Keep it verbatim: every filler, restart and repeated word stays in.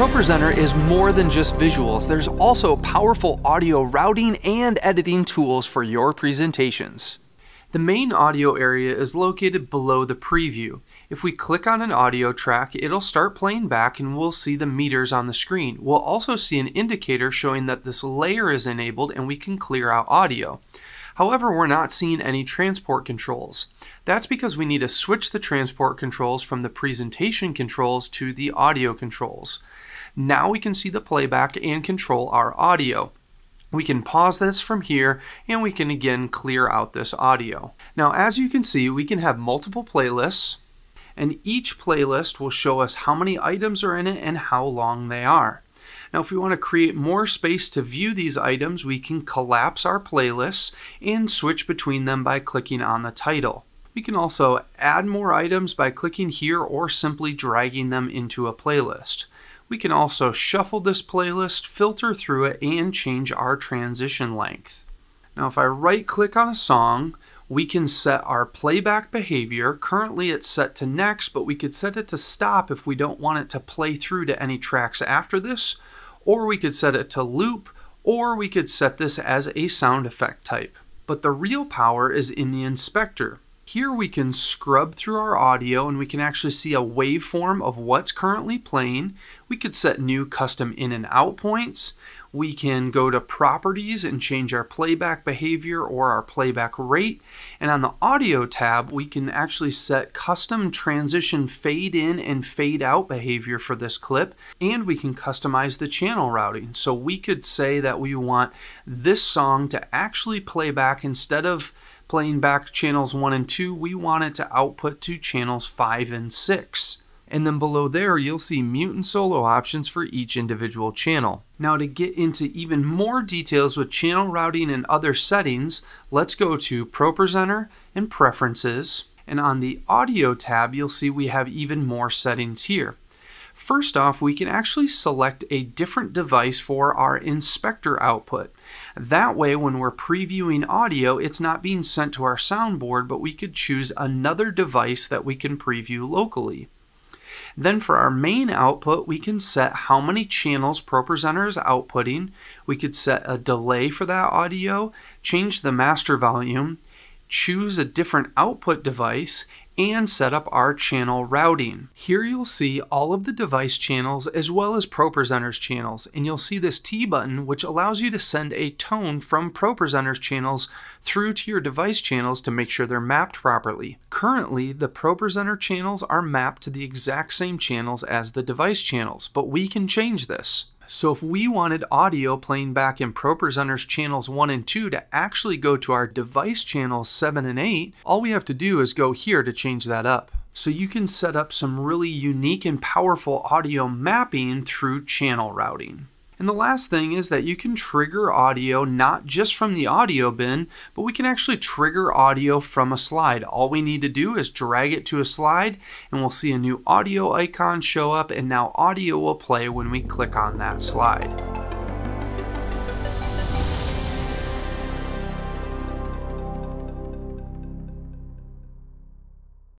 ProPresenter is more than just visuals. There's also powerful audio routing and editing tools for your presentations. The main audio area is located below the preview. If we click on an audio track, it'll start playing back and we'll see the meters on the screen. We'll also see an indicator showing that this layer is enabled and we can clear out audio. However, we're not seeing any transport controls. That's because we need to switch the transport controls from the presentation controls to the audio controls. Now we can see the playback and control our audio. We can pause this from here and we can again clear out this audio. Now, as you can see, we can have multiple playlists and each playlist will show us how many items are in it and how long they are. Now, if we want to create more space to view these items, we can collapse our playlists and switch between them by clicking on the title. We can also add more items by clicking here or simply dragging them into a playlist. We can also shuffle this playlist, filter through it, and change our transition length. Now, if I right-click on a song, we can set our playback behavior. Currently it's set to next, but we could set it to stop if we don't want it to play through to any tracks after this, or we could set it to loop, or we could set this as a sound effect type. But the real power is in the inspector. Here we can scrub through our audio and we can actually see a waveform of what's currently playing. We could set new custom in and out points. We can go to properties and change our playback behavior or our playback rate. And on the audio tab, we can actually set custom transition fade in and fade out behavior for this clip. And we can customize the channel routing. So we could say that we want this song to actually play back instead of playing back channels one and two, we want it to output to channels five and six. And then below there, you'll see mute and solo options for each individual channel. Now, to get into even more details with channel routing and other settings, let's go to ProPresenter and Preferences. And on the Audio tab, you'll see we have even more settings here. First off, we can actually select a different device for our inspector output. That way, when we're previewing audio, it's not being sent to our soundboard, but we could choose another device that we can preview locally. Then for our main output, we can set how many channels ProPresenter is outputting. We could set a delay for that audio, change the master volume, choose a different output device, and set up our channel routing. Here you'll see all of the device channels as well as ProPresenter's channels, and you'll see this T button which allows you to send a tone from ProPresenter's channels through to your device channels to make sure they're mapped properly. Currently, the ProPresenter channels are mapped to the exact same channels as the device channels, but we can change this. So if we wanted audio playing back in ProPresenter's channels one and two to actually go to our device channels seven and eight, all we have to do is go here to change that up. So you can set up some really unique and powerful audio mapping through channel routing. And the last thing is that you can trigger audio not just from the audio bin, but we can actually trigger audio from a slide. All we need to do is drag it to a slide and we'll see a new audio icon show up, and now audio will play when we click on that slide.